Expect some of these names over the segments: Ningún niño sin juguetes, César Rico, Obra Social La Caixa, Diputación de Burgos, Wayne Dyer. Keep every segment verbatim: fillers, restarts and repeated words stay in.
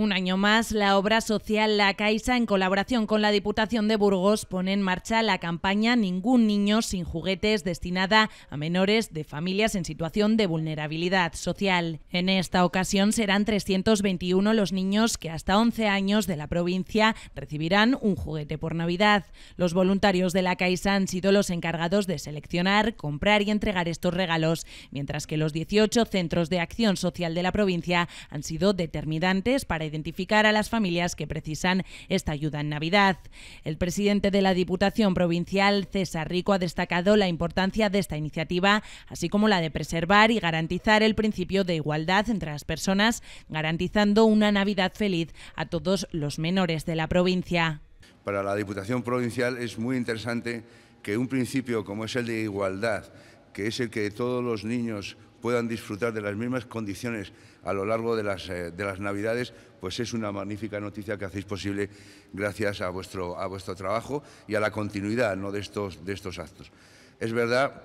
Un año más, la Obra Social La Caixa, en colaboración con la Diputación de Burgos, pone en marcha la campaña Ningún niño sin juguetes, destinada a menores de familias en situación de vulnerabilidad social. En esta ocasión serán trescientos veintiuno los niños que hasta once años de la provincia recibirán un juguete por Navidad. Los voluntarios de La Caixa han sido los encargados de seleccionar, comprar y entregar estos regalos, mientras que los dieciocho centros de acción social de la provincia han sido determinantes para identificar a las familias que precisan esta ayuda en Navidad. El presidente de la Diputación Provincial, César Rico, ha destacado la importancia de esta iniciativa, así como la de preservar y garantizar el principio de igualdad entre las personas, garantizando una Navidad feliz a todos los menores de la provincia. Para la Diputación Provincial es muy interesante que un principio como es el de igualdad, que es el que todos los niños puedan disfrutar de las mismas condiciones a lo largo de las, de las Navidades, pues es una magnífica noticia que hacéis posible gracias a vuestro, a vuestro trabajo y a la continuidad, ¿no?, de estos, de estos actos. Es verdad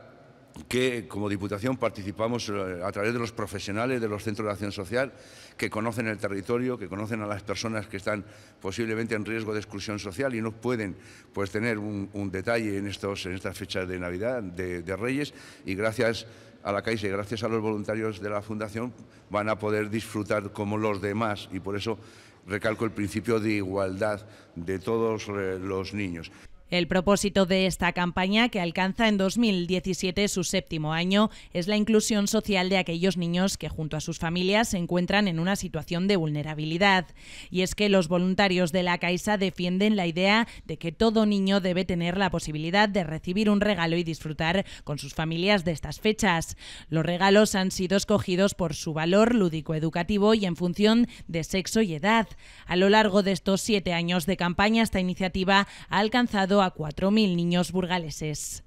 que como Diputación participamos a través de los profesionales de los centros de acción social, que conocen el territorio, que conocen a las personas que están posiblemente en riesgo de exclusión social y no pueden, pues, tener un, un detalle en, estos, en estas fechas de Navidad, de, de Reyes, y gracias a La Caixa y gracias a los voluntarios de la Fundación van a poder disfrutar como los demás, y por eso recalco el principio de igualdad de todos los niños. El propósito de esta campaña, que alcanza en dos mil diecisiete su séptimo año, es la inclusión social de aquellos niños que junto a sus familias se encuentran en una situación de vulnerabilidad. Y es que los voluntarios de La Caixa defienden la idea de que todo niño debe tener la posibilidad de recibir un regalo y disfrutar con sus familias de estas fechas. Los regalos han sido escogidos por su valor lúdico-educativo y en función de sexo y edad. A lo largo de estos siete años de campaña, esta iniciativa ha alcanzado a cuatro mil niños burgaleses.